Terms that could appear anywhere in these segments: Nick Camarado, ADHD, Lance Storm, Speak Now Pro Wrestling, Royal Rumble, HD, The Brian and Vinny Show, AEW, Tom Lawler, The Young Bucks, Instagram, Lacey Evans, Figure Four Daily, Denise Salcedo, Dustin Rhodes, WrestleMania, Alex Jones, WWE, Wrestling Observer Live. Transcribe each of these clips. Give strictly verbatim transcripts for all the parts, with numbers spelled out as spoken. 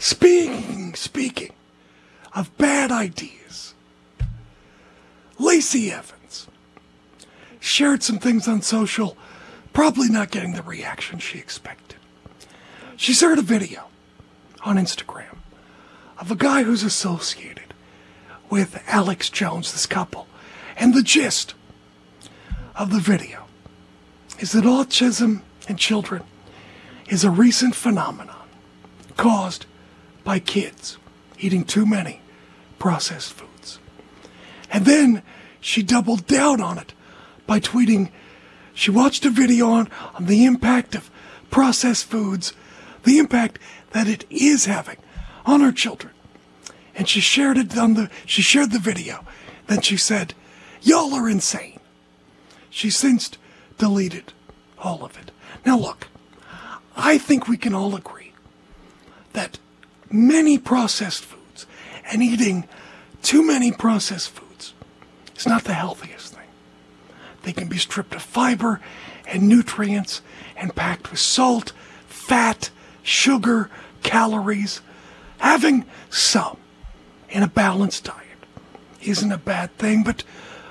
Speaking, speaking of bad ideas, Lacey Evans shared some things on social, probably not getting the reaction she expected. She shared a video on Instagram of a guy who's associated with Alex Jones, this couple, and the gist of the video is that autism in children is a recent phenomenon caused by kids eating too many processed foods. And then she doubled down on it by tweeting, she watched a video on, on the impact of processed foods, the impact that it is having on her children. And she shared it on the, she shared the video. Then she said, "Y'all are insane." She's since deleted all of it. Now look, I think we can all agree that many processed foods and eating too many processed foods is not the healthiest thing. They can be stripped of fiber and nutrients and packed with salt, fat, sugar, calories. Having some in a balanced diet isn't a bad thing, but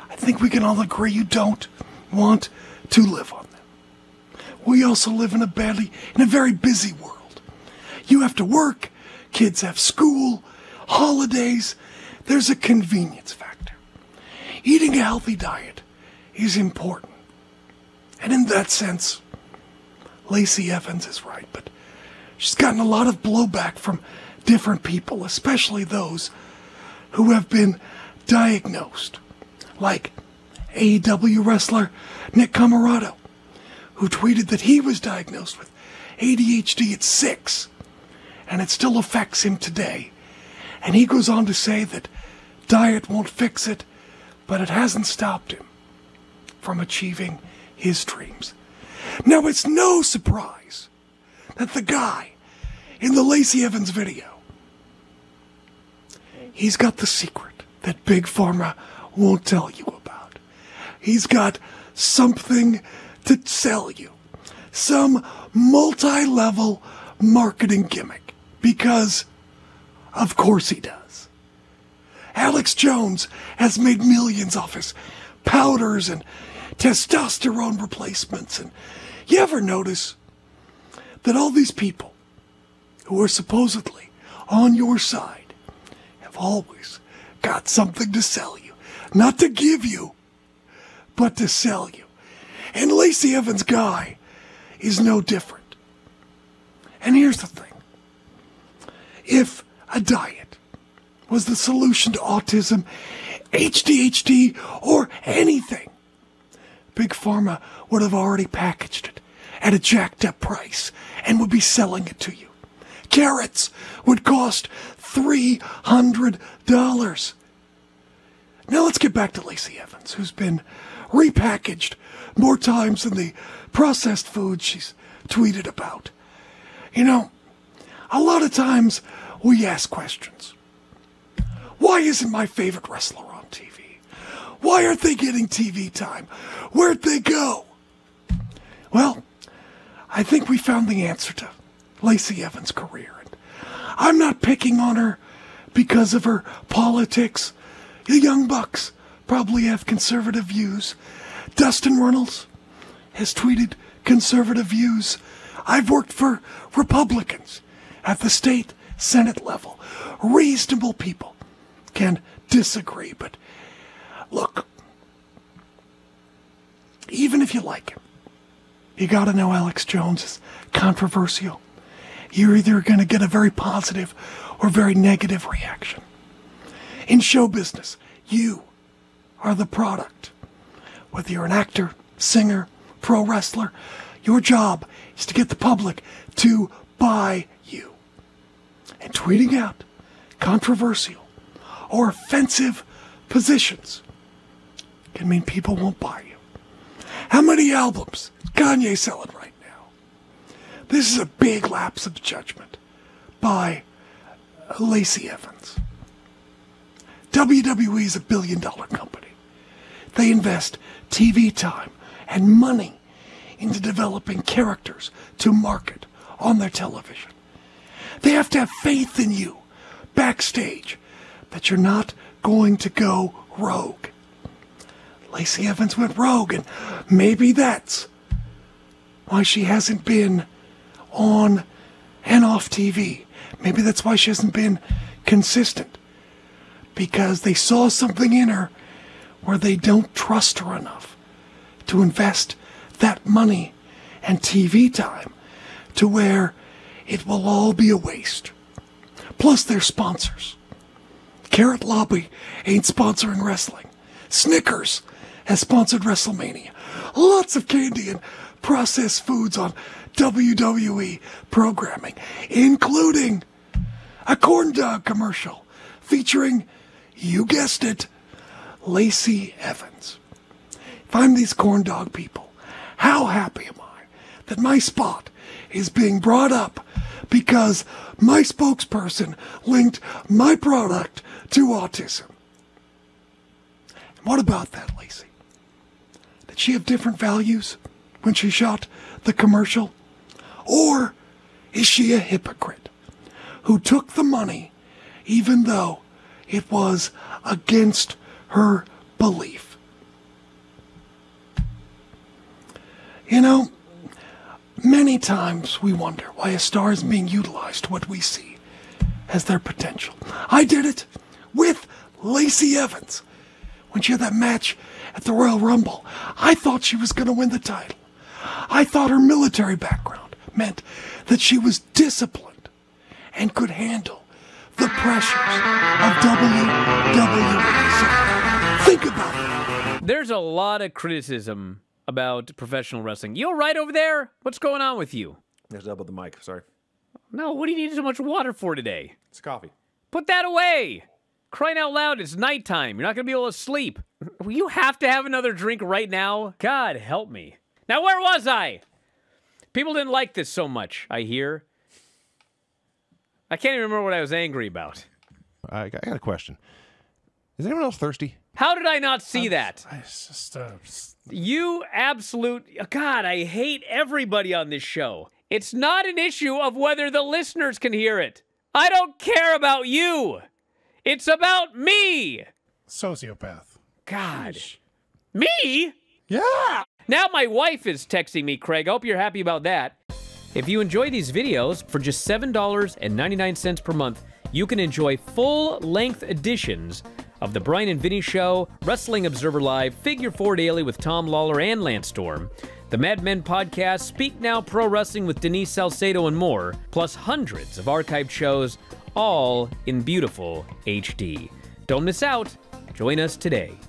I think we can all agree you don't want to live on them. We also live in a badly, in a very busy world. You have to work, kids have school, holidays. There's a convenience factor. Eating a healthy diet is important. And in that sense, Lacey Evans is right, but she's gotten a lot of blowback from different people, especially those who have been diagnosed, like A E W wrestler Nick Camarado, who tweeted that he was diagnosed with A D H D at six, and it still affects him today. And he goes on to say that diet won't fix it, but it hasn't stopped him from achieving his dreams. Now, it's no surprise that the guy in the Lacey Evans video, he's got the secret that Big Pharma won't tell you about. He's got something to sell you. Some multi-level marketing gimmick. Because, of course he does. Alex Jones has made millions off his powders and testosterone replacements. And you ever notice that all these people who are supposedly on your side have always got something to sell you? Not to give you, but to sell you. And Lacey Evans' guy is no different. And here's the thing. If a diet was the solution to autism, A D H D, or anything, Big Pharma would have already packaged it at a jacked up price and would be selling it to you. Carrots would cost three hundred dollars. Now let's get back to Lacey Evans, who's been repackaged more times than the processed food she's tweeted about. You know, a lot of times we ask questions. Why isn't my favorite wrestler on T V? Why aren't they getting T V time? Where'd they go? Well, I think we found the answer to Lacey Evans' career. I'm not picking on her because of her politics. The Young Bucks probably have conservative views. Dustin Rhodes has tweeted conservative views. I've worked for Republicans at the state Senate level. Reasonable people can disagree, but look, even if you like him, you gotta know Alex Jones is controversial. You're either going to get a very positive or very negative reaction. In show business, you are the product. Whether you're an actor, singer, pro wrestler, your job is to get the public to buy you. And tweeting out controversial or offensive positions can mean people won't buy you. How many albums Kanye's selling right now? This is a big lapse of judgment by Lacey Evans. W W E is a billion dollar company. They invest T V time and money into developing characters to market on their television. They have to have faith in you backstage that you're not going to go rogue. Lacey Evans went rogue, and maybe that's why she hasn't been on and off T V. Maybe that's why she hasn't been consistent, because they saw something in her where they don't trust her enough to invest that money and T V time to where it will all be a waste. Plus their sponsors. Carrot Lobby ain't sponsoring wrestling. Snickers has sponsored WrestleMania. Lots of candy and processed foods on W W E programming, including a corn dog commercial featuring, you guessed it, Lacey Evans. If I'm these corn dog people, how happy am I that my spot is being brought up because my spokesperson linked my product to autism? What about that, Lacey? Did she have different values when she shot the commercial? Or is she a hypocrite who took the money even though it was against her belief? You know, many times we wonder why a star is being utilized to what we see as their potential. I did it with Lacey Evans. When she had that match at the Royal Rumble, I thought she was going to win the title. I thought her military background meant that she was disciplined and could handle the pressures of W W E. So think about that. There's a lot of criticism about professional wrestling. You all right over there? What's going on with you? There's double the mic, sorry. No, what do you need so much water for today? It's coffee. Put that away! Crying out loud, it's nighttime. You're not going to be able to sleep. You have to have another drink right now. God help me. Now, where was I? People didn't like this so much, I hear. I can't even remember what I was angry about. I got a question. Is anyone else thirsty? How did I not see I'm, that? I just, uh, you absolute... God, I hate everybody on this show. It's not an issue of whether the listeners can hear it. I don't care about you. It's about me! Sociopath. God. Sheesh. Me? Yeah! Now my wife is texting me, Craig. I hope you're happy about that. If you enjoy these videos, for just seven ninety-nine per month, you can enjoy full-length editions of The Brian and Vinny Show, Wrestling Observer Live, Figure Four Daily with Tom Lawler and Lance Storm, the Mad Men Podcast, Speak Now Pro Wrestling with Denise Salcedo and more, plus hundreds of archived shows, all in beautiful H D. Don't miss out. Join us today.